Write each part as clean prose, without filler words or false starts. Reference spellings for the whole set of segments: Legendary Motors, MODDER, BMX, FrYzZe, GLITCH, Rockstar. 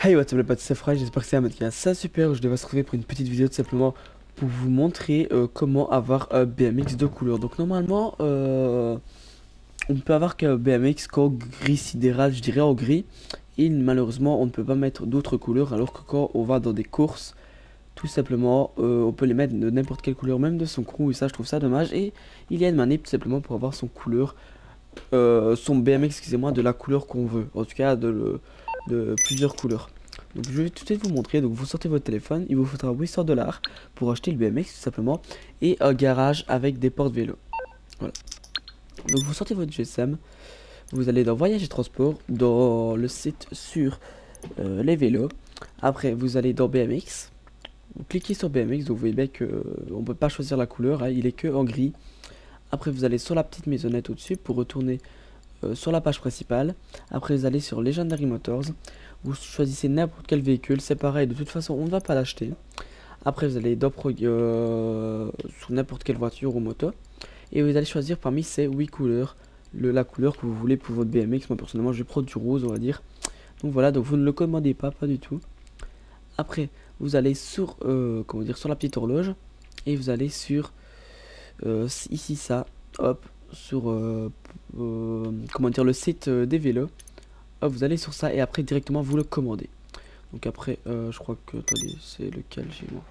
Hey what's up les potes, c'est FrYzZe, j'espère que c'est un mec qui a ça super. Je vais se retrouver pour une petite vidéo tout simplement pour vous montrer comment avoir un BMX de couleur. Donc normalement on ne peut avoir qu'un BMX qu'en gris sidéral, je dirais en gris, et malheureusement on ne peut pas mettre d'autres couleurs, alors que quand on va dans des courses tout simplement on peut les mettre de n'importe quelle couleur, même de son crew, et ça je trouve ça dommage. Et il y a une manip tout simplement pour avoir son BMX, excusez-moi, de la couleur qu'on veut, en tout cas de plusieurs couleurs. Donc je vais tout de suite vous montrer. Donc vous sortez votre téléphone, il vous faudra 800$ pour acheter le BMX tout simplement, et un garage avec des portes vélo. Voilà. Donc vous sortez votre GSM, vous allez dans voyage et transport, dans le site sur les vélos. Après vous allez dans BMX, vous cliquez sur BMX, donc vous voyez bien que on peut pas choisir la couleur, hein, il est que en gris. Après vous allez sur la petite maisonnette au dessus pour retourner sur la page principale. Après vous allez sur Legendary Motors, vous choisissez n'importe quel véhicule, c'est pareil, de toute façon on ne va pas l'acheter. Après vous allez dans sur n'importe quelle voiture ou moto, et vous allez choisir parmi ces 8 couleurs la couleur que vous voulez pour votre BMX. Moi personnellement je prends du rose, on va dire. Donc voilà, donc vous ne le commandez pas du tout. Après vous allez sur comment dire, sur la petite horloge, et vous allez sur ici, ça, hop, sur comment dire, le site des vélos. Hop, vous allez sur ça, et après directement vous le commandez. Donc après je crois que, attendez, c'est lequel chez moi,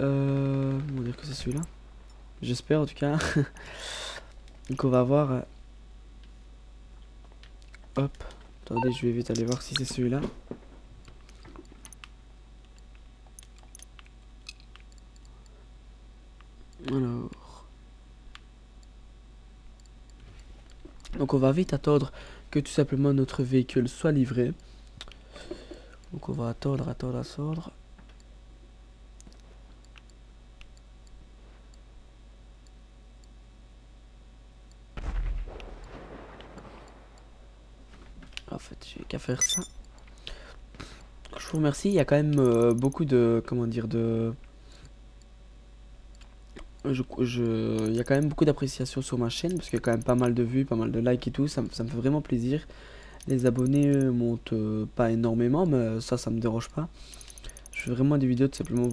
on va dire que c'est celui-là, j'espère en tout cas. Donc on va voir, hop, attendez, je vais vite aller voir si c'est celui-là. Alors, donc on va vite attendre que tout simplement notre véhicule soit livré. Donc on va attendre. En fait j'ai qu'à faire ça. Je vous remercie, il y a quand même beaucoup de, comment dire, de... il y a quand même beaucoup d'appréciation sur ma chaîne, parce qu'il y a quand même pas mal de vues, pas mal de likes et tout, ça me fait vraiment plaisir. Les abonnés montent pas énormément, mais ça me dérange pas. Je fais vraiment des vidéos tout simplement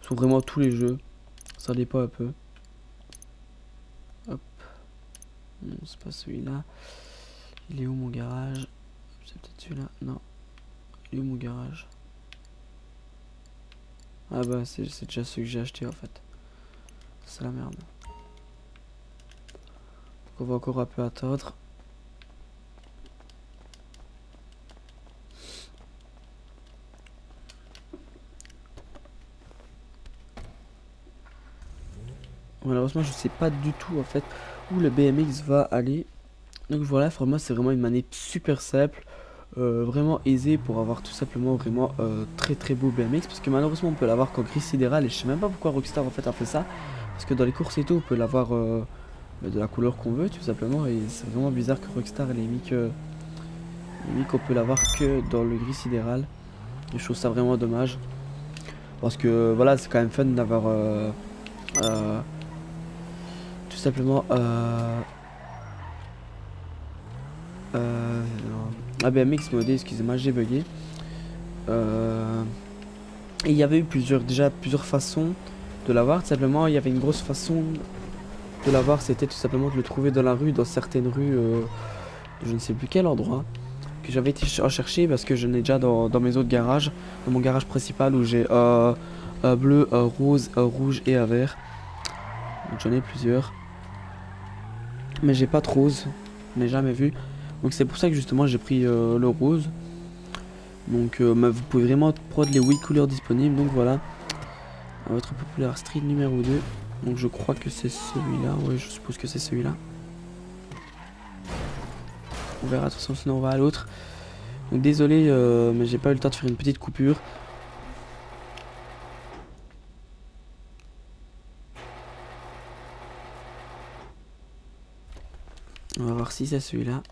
sur vraiment tous les jeux, ça dépend un peu. Hop, non c'est pas celui-là, il est où mon garage, c'est peut-être celui-là, non, il est où mon garage? Ah bah c'est déjà ce que j'ai acheté en fait. C'est la merde. Donc on va encore un peu attendre. Malheureusement je sais pas du tout en fait où le BMX va aller. Donc voilà, pour moi c'est vraiment une manip super simple. Vraiment aisé pour avoir tout simplement vraiment très beau BMX, parce que malheureusement on peut l'avoir qu'en gris sidéral, et je sais même pas pourquoi Rockstar en fait a fait ça, parce que dans les courses et tout on peut l'avoir de la couleur qu'on veut tout simplement, et c'est vraiment bizarre que Rockstar ait mis qu'on peut l'avoir que dans le gris sidéral, et je trouve ça vraiment dommage, parce que voilà c'est quand même fun d'avoir tout simplement ah BMX modé, excusez-moi, j'ai bugué. Et il y avait eu plusieurs façons de l'avoir. Tout simplement, il y avait une grosse façon de l'avoir, c'était tout simplement de le trouver dans la rue, dans certaines rues, je ne sais plus quel endroit, que j'avais été chercher, parce que je l'ai déjà dans mes autres garages, dans mon garage principal où j'ai un bleu, un rose, un rouge et un vert. Donc j'en ai plusieurs, mais j'ai pas de rose, je n'ai jamais vu. Donc c'est pour ça que justement j'ai pris le rose. Donc mais vous pouvez vraiment prendre les 8 couleurs disponibles. Donc voilà, votre Popular Street numéro 2. Donc je crois que c'est celui-là. Oui, je suppose que c'est celui-là. On verra, attention, sinon on va à l'autre. Donc désolé mais j'ai pas eu le temps de faire une petite coupure. On va voir si c'est celui-là.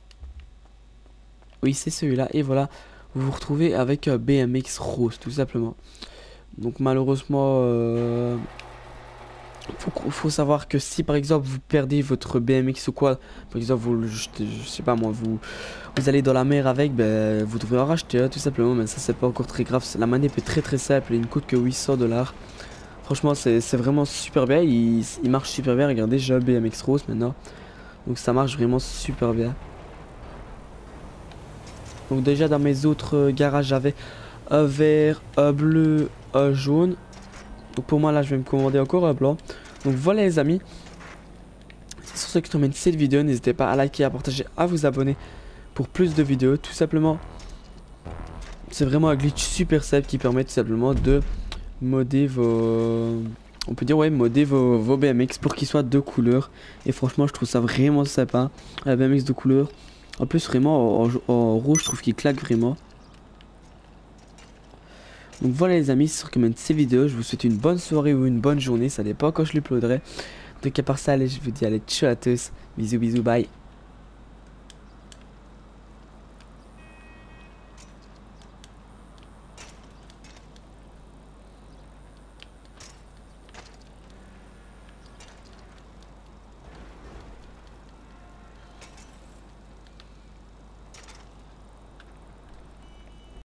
Oui, c'est celui-là, et voilà, vous vous retrouvez avec un BMX rose tout simplement. Donc malheureusement faut savoir que si par exemple vous perdez votre BMX ou quoi, par exemple vous, je sais pas moi, vous allez dans la mer avec, ben, vous devrez en racheter tout simplement, mais ça c'est pas encore très grave. La manip est très très simple et il ne coûte que 800$. Franchement c'est vraiment super bien, il marche super bien. Regardez, j'ai un BMX rose maintenant, donc ça marche vraiment super bien. Donc déjà dans mes autres garages j'avais un vert, un bleu, un jaune. Donc pour moi là je vais me commander encore un blanc. Donc voilà les amis, c'est sur ce que termine cette vidéo. N'hésitez pas à liker, à partager, à vous abonner pour plus de vidéos tout simplement. C'est vraiment un glitch super simple qui permet tout simplement de modder vos... on peut dire ouais, modder vos BMX pour qu'ils soient de couleur. Et franchement je trouve ça vraiment sympa, la BMX de couleur. En plus vraiment en rouge je trouve qu'il claque vraiment. Donc voilà les amis, c'est ce que mène ces vidéos. Je vous souhaite une bonne soirée ou une bonne journée, ça dépend quand je l'uploaderai. Donc à part ça, allez, je vous dis allez, ciao à tous, bisous bisous, bye.